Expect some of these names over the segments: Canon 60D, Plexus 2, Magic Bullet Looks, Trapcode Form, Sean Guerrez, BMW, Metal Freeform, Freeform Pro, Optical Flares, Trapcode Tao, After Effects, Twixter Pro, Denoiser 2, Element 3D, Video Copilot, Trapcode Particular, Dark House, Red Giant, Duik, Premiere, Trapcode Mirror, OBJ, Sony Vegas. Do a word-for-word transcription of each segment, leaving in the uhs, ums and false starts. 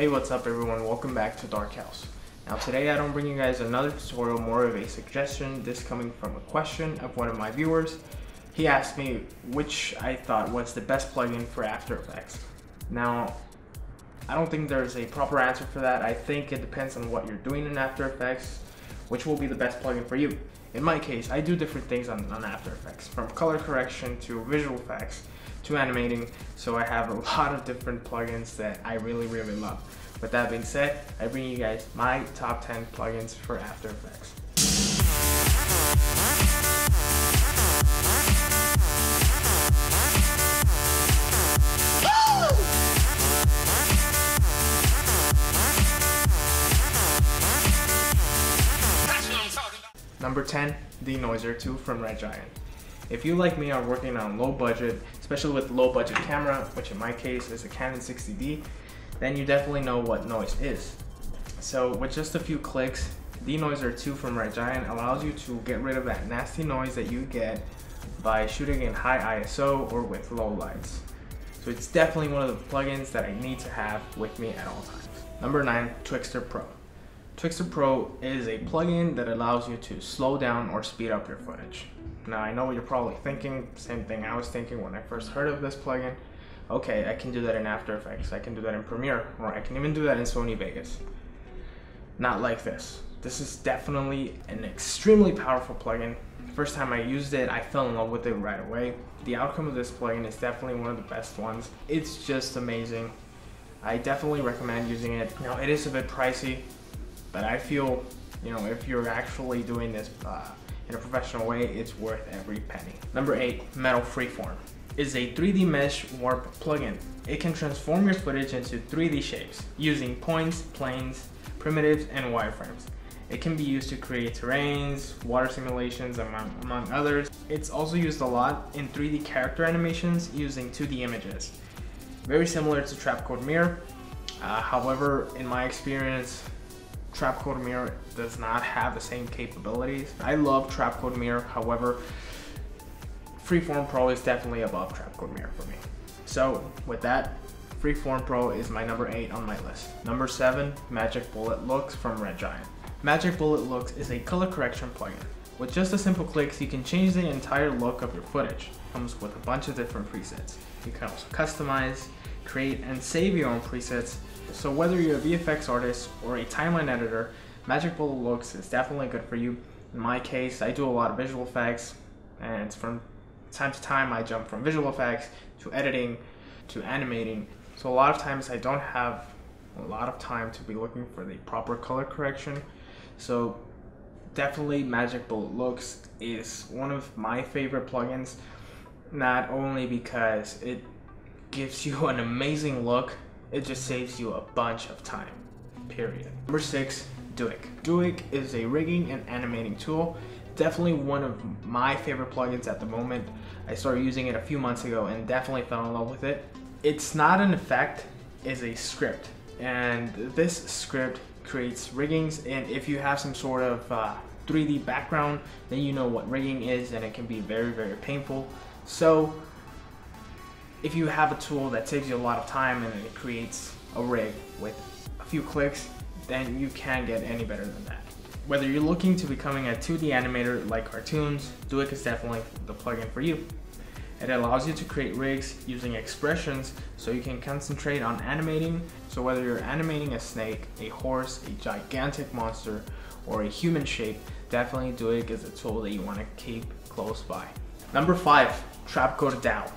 Hey, what's up everyone, welcome back to Dark House. Now today I don't bring you guys another tutorial, more of a suggestion, this coming from a question of one of my viewers. He asked me which I thought was the best plugin for After Effects. Now, I don't think there's a proper answer for that. I think it depends on what you're doing in After Effects, which will be the best plugin for you. In my case, I do different things on, on After Effects, from color correction to visual effects to animating, so I have a lot of different plugins that I really, really love. With that being said, I bring you guys my top ten plugins for After Effects. Number ten, Denoiser two from Red Giant. If you, like me, are working on low budget, especially with low budget camera, which in my case is a Canon sixty D, then you definitely know what noise is. So with just a few clicks, Denoiser two from Red Giant allows you to get rid of that nasty noise that you get by shooting in high I S O or with low lights. So it's definitely one of the plugins that I need to have with me at all times. Number nine, Twixter Pro. Twixter Pro is a plugin that allows you to slow down or speed up your footage. Now I know what you're probably thinking, same thing I was thinking when I first heard of this plugin. Okay, I can do that in After Effects, I can do that in Premiere, or I can even do that in Sony Vegas. Not like this. This is definitely an extremely powerful plugin. The first time I used it, I fell in love with it right away. The outcome of this plugin is definitely one of the best ones. It's just amazing. I definitely recommend using it. Now it is a bit pricey, but I feel, you know, if you're actually doing this uh, in a professional way, it's worth every penny. Number eight, Metal Freeform is a three D mesh warp plugin. It can transform your footage into three D shapes using points, planes, primitives, and wireframes. It can be used to create terrains, water simulations, among, among others. It's also used a lot in three D character animations using two D images. Very similar to Trapcode Mirror. Uh, however, in my experience, Trapcode Mirror does not have the same capabilities. I love Trapcode Mirror, however, Freeform Pro is definitely above Trapcode Mirror for me. So with that, Freeform Pro is my number eight on my list. Number seven, Magic Bullet Looks from Red Giant. Magic Bullet Looks is a color correction plugin. With just a simple clicks, you can change the entire look of your footage. It comes with a bunch of different presets. You can also customize, create, and save your own presets. So whether you're a V F X artist or a timeline editor, Magic Bullet Looks is definitely good for you. In my case, I do a lot of visual effects, and from time to time I jump from visual effects to editing to animating. So a lot of times I don't have a lot of time to be looking for the proper color correction. So definitely Magic Bullet Looks is one of my favorite plugins, not only because it gives you an amazing look, it just saves you a bunch of time, period. Number six, Duik. Duik is a rigging and animating tool. Definitely one of my favorite plugins at the moment. I started using it a few months ago and definitely fell in love with it. It's not an effect, it's a script. And this script creates riggings, and if you have some sort of uh, three D background, then you know what rigging is, and it can be very, very painful. So, if you have a tool that saves you a lot of time and it creates a rig with a few clicks, then you can't get any better than that. Whether you're looking to becoming a two D animator like cartoons, Duik is definitely the plugin for you. It allows you to create rigs using expressions so you can concentrate on animating. So whether you're animating a snake, a horse, a gigantic monster, or a human shape, definitely Duik is a tool that you want to keep close by. Number five, Trapcode Tao.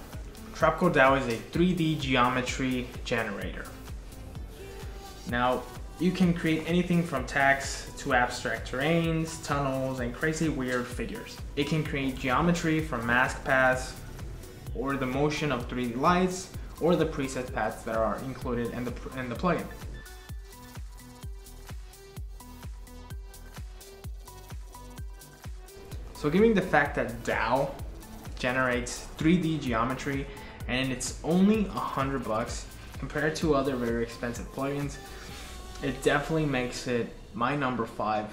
Trapcode Tao is a three D geometry generator. Now, you can create anything from text to abstract terrains, tunnels, and crazy weird figures. It can create geometry from mask paths, or the motion of three D lights, or the preset paths that are included in the, in the plugin. So given the fact that Tao generates three D geometry, and it's only a hundred bucks compared to other very expensive plugins, it definitely makes it my number five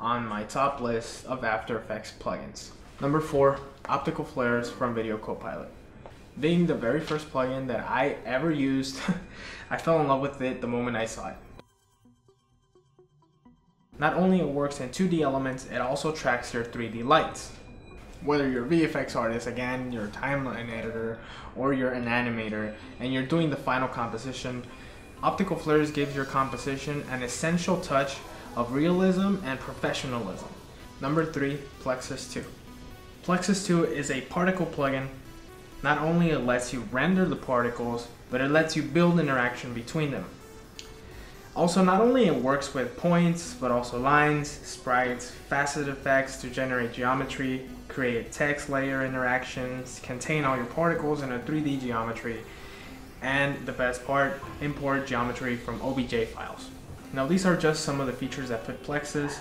on my top list of After Effects plugins. Number four, Optical Flares from Video Copilot. being the very first plugin that I ever used. I fell in love with it the moment I saw it. Not only it works in two D elements, it also tracks your three D lights. Whether you're a V F X artist, again, you're a timeline editor, or you're an animator, and you're doing the final composition, Optical Flares gives your composition an essential touch of realism and professionalism. Number three, Plexus two. Plexus two is a particle plugin. Not only it lets you render the particles, but it lets you build interaction between them. Also, not only it works with points, but also lines, sprites, facet effects to generate geometry, create text layer interactions, contain all your particles in a three D geometry, and the best part, import geometry from O B J files. Now these are just some of the features that put Plexus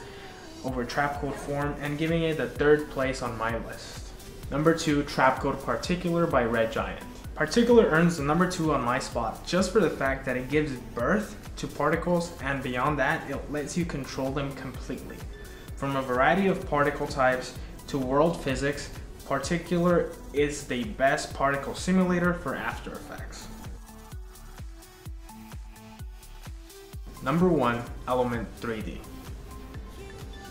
over Trapcode Form and giving it the third place on my list. Number two, Trapcode Particular by Red Giant. Particular earns the number two on my spot just for the fact that it gives birth to particles, and beyond that, it lets you control them completely. From a variety of particle types to world physics, Particular is the best particle simulator for After Effects. Number one, Element three D.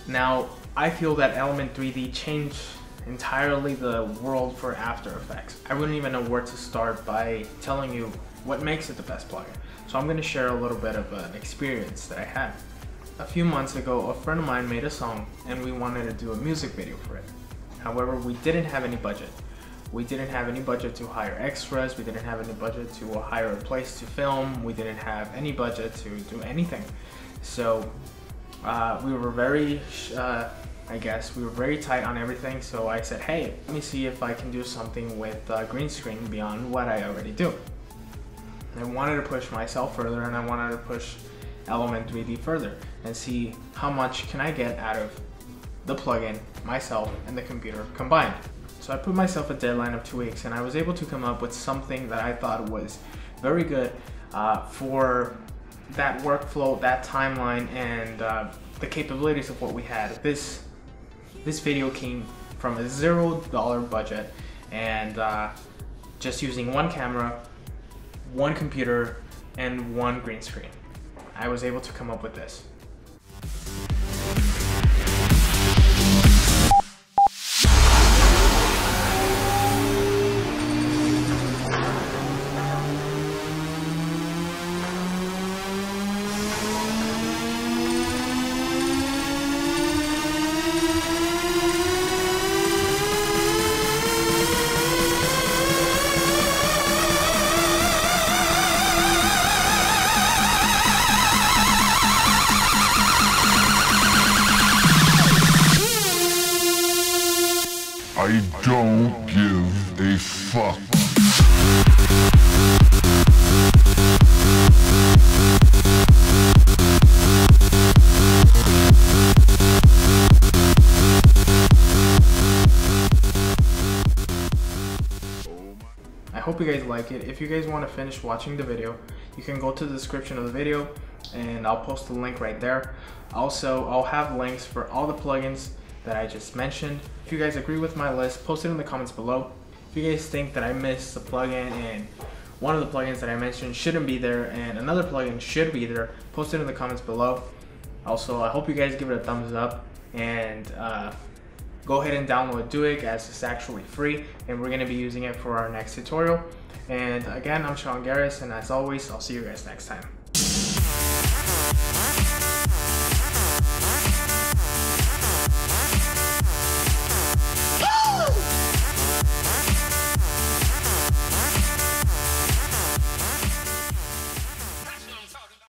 Now, I feel that Element three D changed entirely the world for After Effects. I wouldn't even know where to start by telling you what makes it the best plugin. So I'm gonna share a little bit of an experience that I had. A few months ago, a friend of mine made a song and we wanted to do a music video for it. However, we didn't have any budget. We didn't have any budget to hire extras, we didn't have any budget to hire a place to film, we didn't have any budget to do anything. So uh, we were very, uh, I guess we were very tight on everything, so I said, hey, let me see if I can do something with uh, green screen beyond what I already do. And I wanted to push myself further, and I wanted to push Element three D further and see how much can I get out of the plugin, myself, and the computer combined. So I put myself a deadline of two weeks, and I was able to come up with something that I thought was very good uh, for that workflow, that timeline, and uh, the capabilities of what we had. This This video came from a zero dollar budget and uh, just using one camera, one computer, and one green screen. I was able to come up with this. I don't give a fuck. I hope you guys like it. If you guys want to finish watching the video, you can go to the description of the video and I'll post the link right there. Also, I'll have links for all the plugins that I just mentioned. If you guys agree with my list, post it in the comments below. If you guys think that I missed a plugin and one of the plugins that I mentioned shouldn't be there and another plugin should be there, post it in the comments below. Also, I hope you guys give it a thumbs up and uh, go ahead and download Duik, as it's actually free and we're gonna be using it for our next tutorial. And again, I'm Sean Guerrez, and as always, I'll see you guys next time.